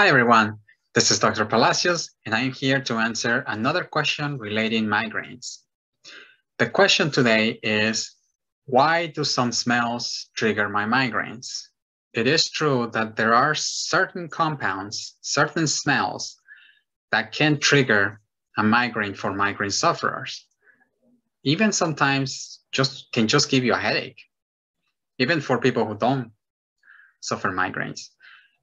Hi everyone, this is Dr. Palacios, and I am here to answer another question relating migraines. The question today is, why do some smells trigger my migraines? It is true that there are certain compounds, certain smells that can trigger a migraine for migraine sufferers. Even sometimes can just give you a headache, even for people who don't suffer migraines.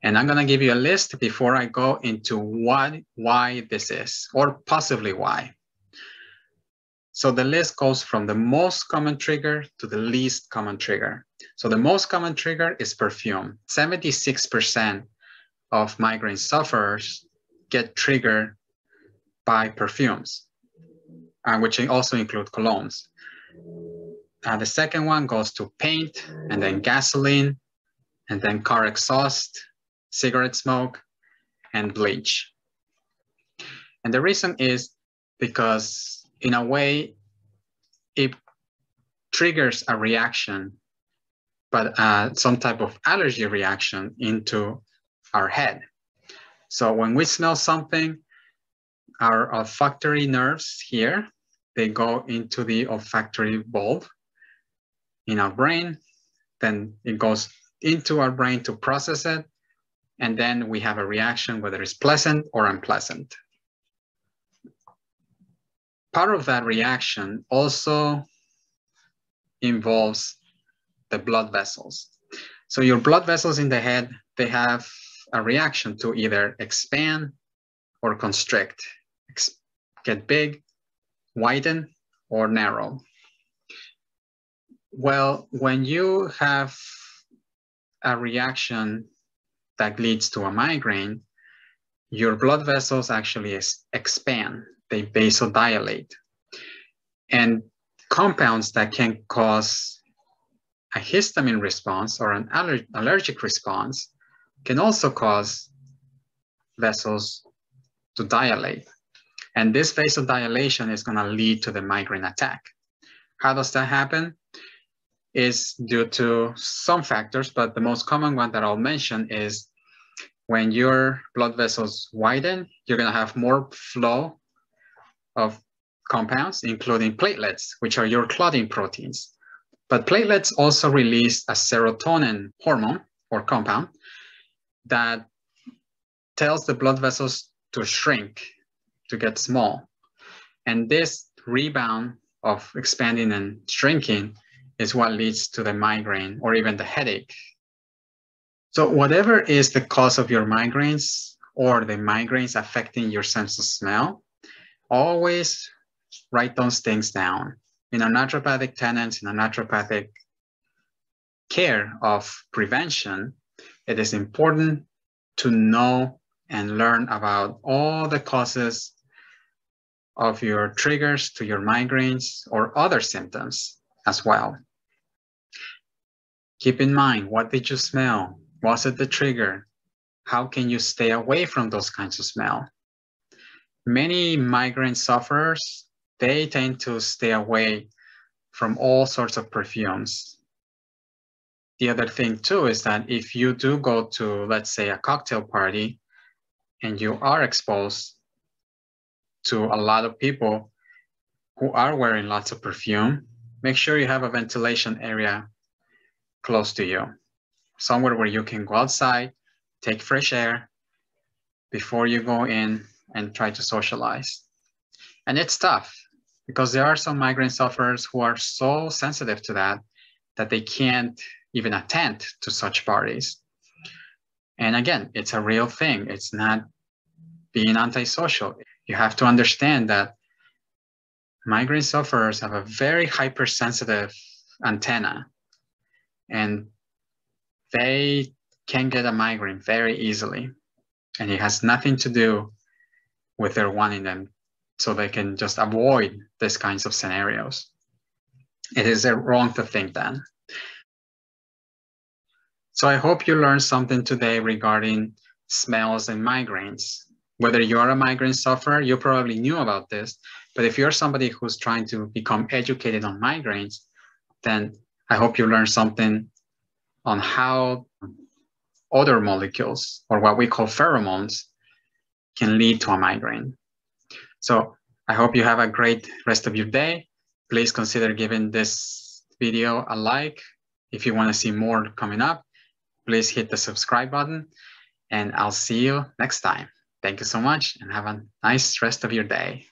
And I'm gonna give you a list before I go into why this is, or possibly why. So the list goes from the most common trigger to the least common trigger. So the most common trigger is perfume. 76% of migraine sufferers get triggered by perfumes, which also include colognes. The second one goes to paint, and then gasoline, and then car exhaust, cigarette smoke, and bleach. And the reason is because, in a way, it triggers a reaction, but some type of allergy reaction into our head. So when we smell something, our olfactory nerves here, they go into the olfactory bulb in our brain, then it goes into our brain to process it, and then we have a reaction, whether it's pleasant or unpleasant. Part of that reaction also involves the blood vessels. So your blood vessels in the head, they have a reaction to either expand or constrict, get big, widen, or narrow. Well, when you have a reaction that leads to a migraine, your blood vessels actually expand, they vasodilate. And compounds that can cause a histamine response or an allergic response can also cause vessels to dilate. And this vasodilation is gonna lead to the migraine attack. How does that happen? Is due to some factors, but the most common one that I'll mention is when your blood vessels widen, you're gonna have more flow of compounds, including platelets, which are your clotting proteins. But platelets also release a serotonin hormone or compound that tells the blood vessels to shrink, to get small. And this rebound of expanding and shrinking is what leads to the migraine or even the headache. So whatever is the cause of your migraines or the migraines affecting your sense of smell, always write those things down. In our naturopathic tenets, in our naturopathic care of prevention, it is important to know and learn about all the causes of your triggers to your migraines or other symptoms as well. Keep in mind, what did you smell? Was it the trigger? How can you stay away from those kinds of smell? Many migraine sufferers, they tend to stay away from all sorts of perfumes. The other thing too is that if you do go to, let's say, a cocktail party and you are exposed to a lot of people who are wearing lots of perfume, make sure you have a ventilation area close to you, somewhere where you can go outside, take fresh air before you go in and try to socialize. And it's tough because there are some migraine sufferers who are so sensitive to that that they can't even attend to such parties. And again, it's a real thing. It's not being antisocial. You have to understand that migraine sufferers have a very hypersensitive antenna, and they can get a migraine very easily. And it has nothing to do with their wanting them, so they can just avoid these kinds of scenarios. It is wrong to think that. So I hope you learned something today regarding smells and migraines. Whether you are a migraine sufferer, you probably knew about this, but if you're somebody who's trying to become educated on migraines, then I hope you learned something on how other molecules, or what we call pheromones, can lead to a migraine. So I hope you have a great rest of your day. Please consider giving this video a like. If you want to see more coming up, please hit the subscribe button, and I'll see you next time. Thank you so much, and have a nice rest of your day.